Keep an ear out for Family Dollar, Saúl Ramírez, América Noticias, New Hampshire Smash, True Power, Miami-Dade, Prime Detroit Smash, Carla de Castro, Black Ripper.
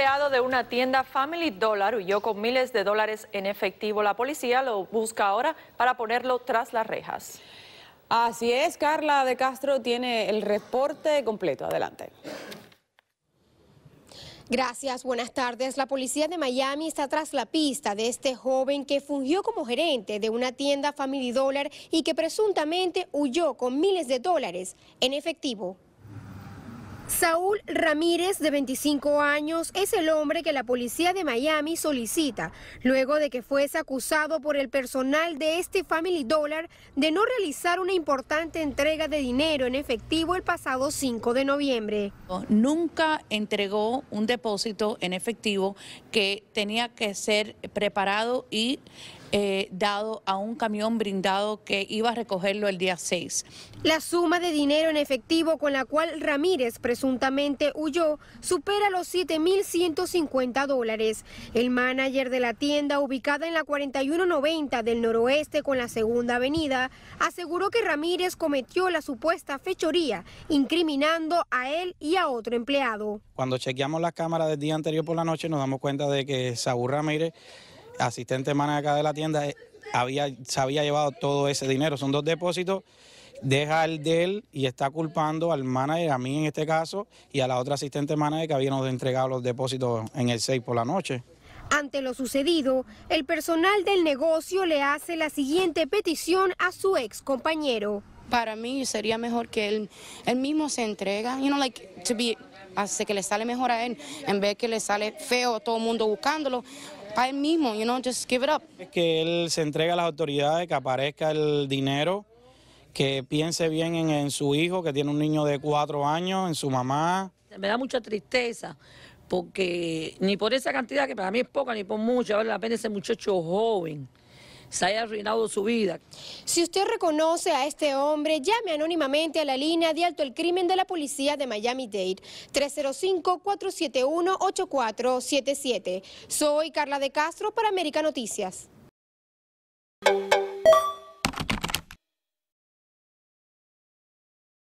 empleado de una tienda Family Dollar huyó con miles de dólares en efectivo. La policía lo busca ahora para ponerlo tras las rejas. Así es, Carla de Castro tiene el reporte completo. Adelante. Gracias, buenas tardes. La policía de Miami está tras la pista de este joven que fungió como gerente de una tienda Family Dollar y que presuntamente huyó con miles de dólares en efectivo. Saúl Ramírez, de 25 años, es el hombre que la policía de Miami solicita luego de que fuese acusado por el personal de este Family Dollar de no realizar una importante entrega de dinero en efectivo el pasado 5 de noviembre. Nunca entregó un depósito en efectivo que tenía que ser preparado y dado a un camión blindado que iba a recogerlo el día 6. La suma de dinero en efectivo con la cual Ramírez presuntamente huyó supera los $7,150. El manager de la tienda, ubicada en la 4190 del noroeste con la 2ª Avenida, aseguró que Ramírez cometió la supuesta fechoría, incriminando a él y a otro empleado. Cuando chequeamos la cámara del día anterior por la noche, nos damos cuenta de que Saúl Ramírez, asistente manager acá de la tienda, se había llevado todo ese dinero. Son dos depósitos, deja el de él y está culpando al manager, a mí en este caso, y a la otra asistente manager que habíamos entregado los depósitos en el 6 por la noche. Ante lo sucedido, el personal del negocio le hace la siguiente petición a su ex compañero. Para mí sería mejor que él mismo se entrega, hace que le sale mejor a él, en vez que le sale feo todo el mundo buscándolo. A él mismo, just give it up. Que él se entregue a las autoridades, que aparezca el dinero, que piense bien en su hijo, que tiene un niño de 4 años, en su mamá. Me da mucha tristeza, porque ni por esa cantidad, que para mí es poca, ni por mucho, vale la pena ese muchacho joven se haya arruinado su vida. Si usted reconoce a este hombre, llame anónimamente a la línea de alto el crimen de la policía de Miami-Dade, 305-471-8477. Soy Carla de Castro para América Noticias.